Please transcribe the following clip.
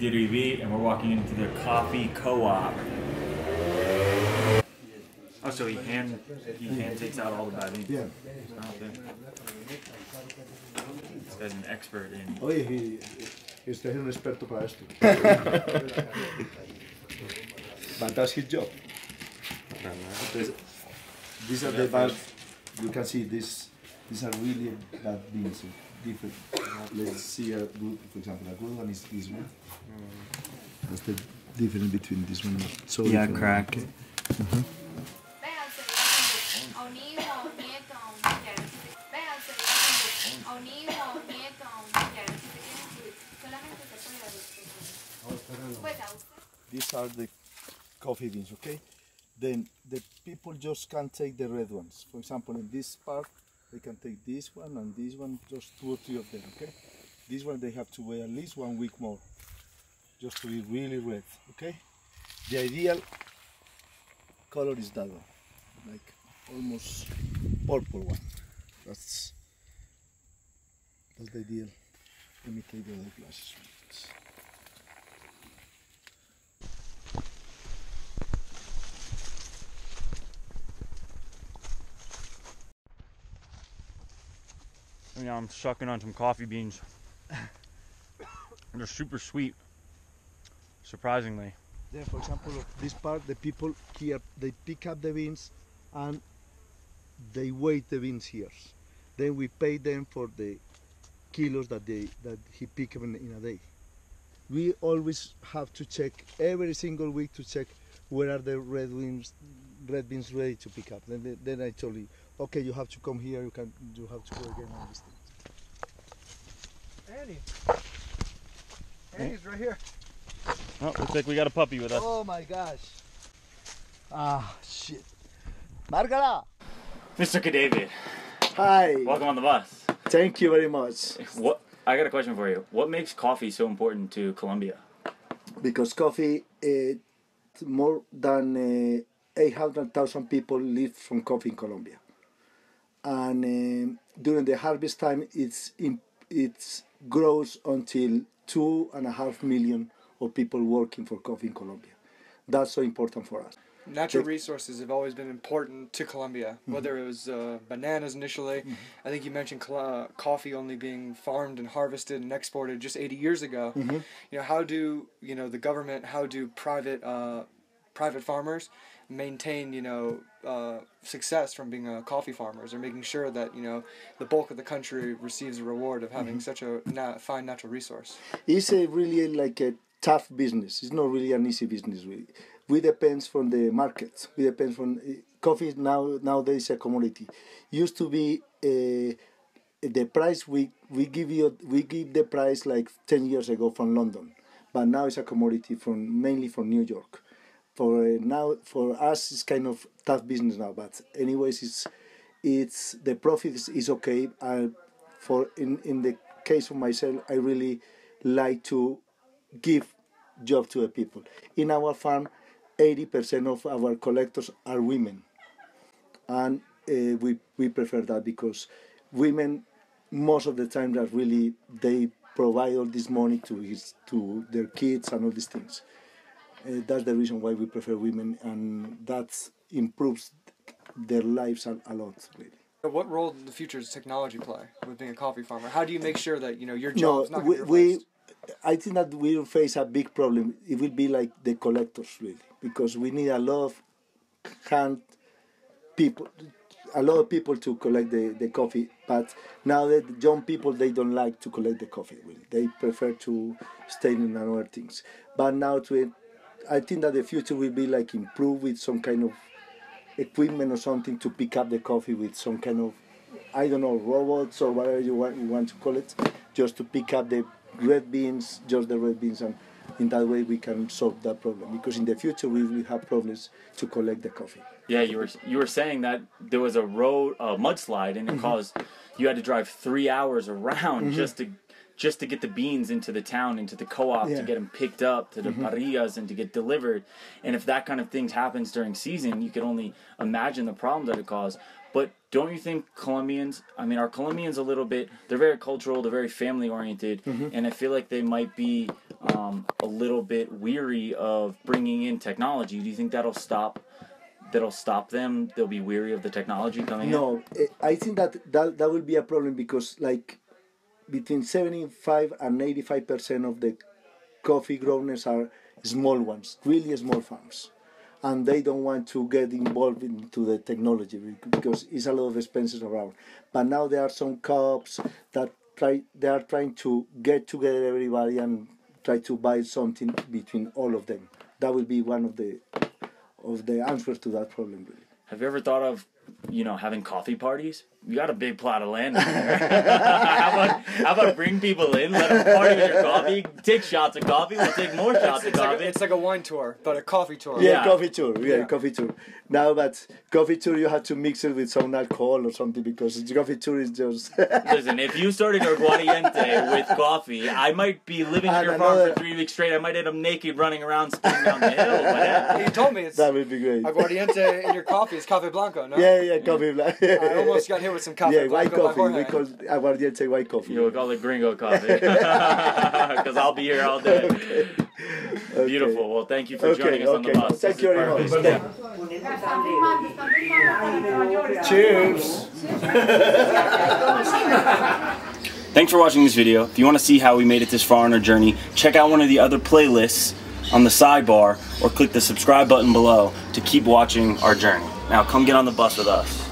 TWV, and we're walking into the coffee co-op. Oh, so he hand takes out all the babi. Yeah. This guy's an expert in... Oh, yeah, he's the experto para esto. But that's his job. These are the bad, you can see this. These are really bad beans, different. Let's see a good, for example, a good one is this one. That's the difference between this one. So yeah, crack. Mm-hmm. These are the coffee beans, okay? Then the people just can take the red ones. For example, in this part, they can take this one and this one, just 2 or 3 of them, okay? This one, they have to wait at least 1 week more, just to be really red, okay? The ideal color is that one, like almost purple one. That's the ideal. Let me take the other glasses. Now I'm sucking on some coffee beans. They're super sweet, surprisingly. Yeah, for example, this part, the people here, they pick up the beans and they weigh the beans here. Then we pay them for the kilos that he picked in a day. We always have to check every single week to check where are the red beans ready to pick up. Then I told you, okay, you have to come here. You have to go again on this thing. Annie's right here. Oh, looks like we got a puppy with us. Oh my gosh! Ah, shit. Margara. Mr. Cadavid. Hi. Welcome on the bus. Thank you very much. What? I got a question for you. What makes coffee so important to Colombia? Because coffee, more than 800,000 people live from coffee in Colombia. And during the harvest time, it grows until 2.5 million of people working for coffee in Colombia. That's so important for us. Natural resources have always been important to Colombia, whether it was bananas initially. I think you mentioned coffee only being farmed and harvested and exported just 80 years ago. You know, how do, you know, the government, how do private farmers maintain, you know, success from being coffee farmers, or making sure that, you know, the bulk of the country receives a reward of having such a fine natural resource? It's a really like a tough business. It's not really an easy business, really. We depends from the market. We depends from coffee is nowadays a commodity. Used to be the price we give the price like 10 years ago from London, but now it's a commodity mainly from New York. For us, it's kind of tough business now. But anyways, it's the profit is okay. In the case of myself, I really like to give job to the people. In our farm, 80% of our collectors are women, and we prefer that because women most of the time are really, they provide all this money to their kids and all these things. That's the reason why we prefer women, and that improves their lives a lot, really. What role in the future does technology play with being a coffee farmer? How do you make sure that, you know, your job is not going to be replaced? I think that we'll face a big problem. It will be like the collectors, really, because we need a lot of people to collect the coffee. But now that young people, they don't like to collect the coffee, really. They prefer to stay in other things. But now I think that the future will be like improved with some kind of equipment or something to pick up the coffee with some kind of, I don't know, robots or whatever you want to call it, just to pick up the red beans, just the red beans, and in that way we can solve that problem, because in the future we will have problems to collect the coffee. Yeah, you were saying that there was a mudslide, and it caused, you had to drive 3 hours around just to get the beans into the town, into the co-op, to get them picked up to the parrillas and to get delivered. And if that kind of thing happens during season, you can only imagine the problem that it caused. But don't you think Colombians, I mean, are Colombians a little bit, they're very cultural, they're very family-oriented, and I feel like they might be a little bit weary of bringing in technology. Do you think that'll stop them? They'll be weary of the technology coming in? No, I think that will be a problem because, like, between 75 and 85% of the coffee growers are small ones, really small farms. And they don't want to get involved into the technology because it's a lot of expenses around. But now there are some co-ops that they are trying to get together everybody and try to buy something between all of them. That will be one of the answers to that problem. Really. Have you ever thought of, having coffee parties? You got a big plot of land in there. how about bring people in, let them party with your coffee, take shots of coffee, we'll take more shots of coffee. It's like a wine tour, but a coffee tour. Yeah, yeah. coffee tour. Now, but coffee tour, you have to mix it with some alcohol or something because coffee tour is just... Listen, if you started aguardiente with coffee, I might be living on your farm for 3 weeks straight. I might end up naked running around spinning down the hill. But you told me it's... That would be great. Aguardiente in your coffee is coffee blanco, no? Yeah, coffee blanco. I almost got hit with some coffee. Yeah, white coffee. We call aguardiente white coffee. We call it gringo coffee. Because I'll be here all day. Okay. Beautiful. Okay. Well, thank you for joining us on the bus. Thank you very much. Cheers. Thanks for watching this video. If you want to see how we made it this far on our journey, check out one of the other playlists on the sidebar or click the subscribe button below to keep watching our journey. Now come get on the bus with us.